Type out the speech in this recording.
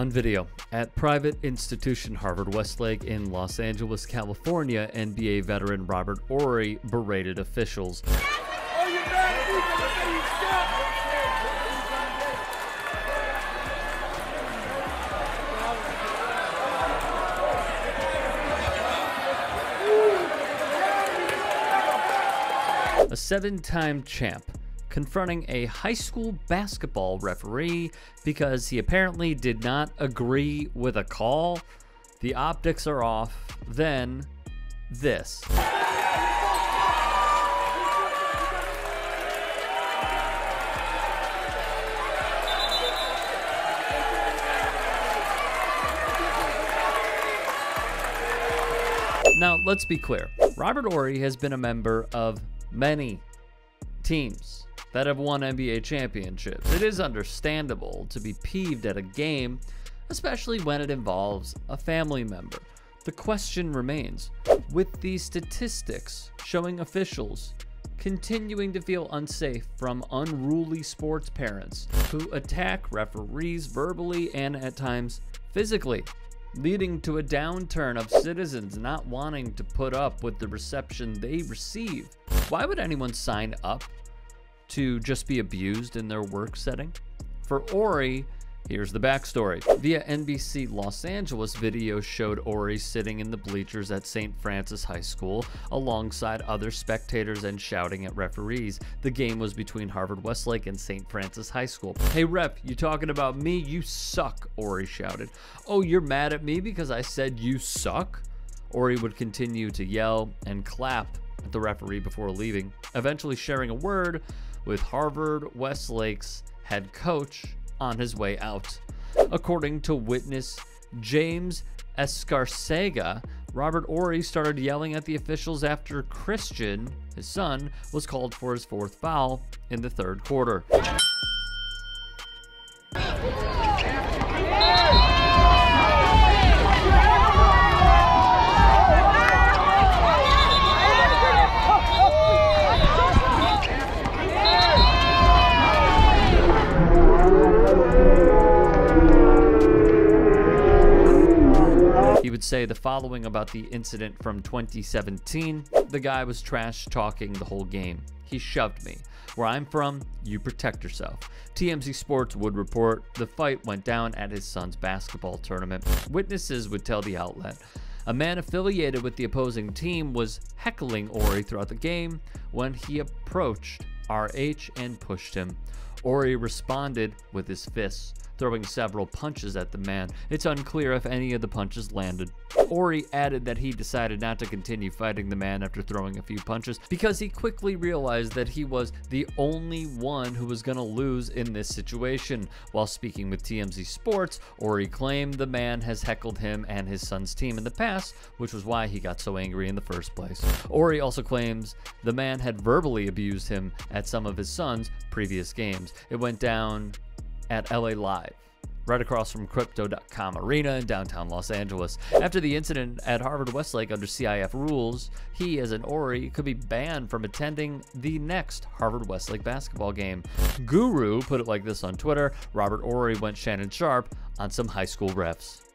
on video. At private institution Harvard Westlake in Los Angeles, California, NBA veteran Robert Horry berated officials. A seven-time champ confronting a high school basketball referee because he apparently did not agree with a call. The optics are off. Then this. Now, let's be clear. Robert Horry has been a member of many teams that have won NBA championships. It is understandable to be peeved at a game, especially when it involves a family member. The question remains, with these statistics showing officials continuing to feel unsafe from unruly sports parents who attack referees verbally and at times physically, leading to a downturn of citizens not wanting to put up with the reception they receive. Why would anyone sign up to just be abused in their work setting? For Horry, here's the backstory. Via NBC Los Angeles, video showed Horry sitting in the bleachers at St. Francis High School alongside other spectators and shouting at referees. The game was between Harvard Westlake and St. Francis High School. "Hey ref, you talking about me? You suck," Horry shouted. "Oh, you're mad at me because I said you suck?" Horry would continue to yell and clap at the referee before leaving, eventually sharing a word with Harvard Westlake's head coach on his way out. According to witness James Escarcega, Robert Horry started yelling at the officials after Christian, his son, was called for his fourth foul in the third quarter. Say the following about the incident from 2017. "The guy was trash talking the whole game. He shoved me. Where I'm from, you protect yourself." TMZ Sports would report the fight went down at his son's basketball tournament. Witnesses would tell the outlet a man affiliated with the opposing team was heckling Horry throughout the game. When he approached RH and pushed him, Horry responded with his fists, throwing several punches at the man. It's unclear if any of the punches landed. Horry added that he decided not to continue fighting the man after throwing a few punches because he quickly realized that he was the only one who was going to lose in this situation. While speaking with TMZ Sports, Horry claimed the man has heckled him and his son's team in the past, which was why he got so angry in the first place. Horry also claims the man had verbally abused him at some of his son's previous games. It went down at LA Live, right across from Crypto.com Arena in downtown Los Angeles. After the incident at Harvard Westlake, under CIF rules, he as an Horry could be banned from attending the next Harvard Westlake basketball game. Guru put it like this on Twitter: Robert Horry went Shannon Sharp on some high school refs.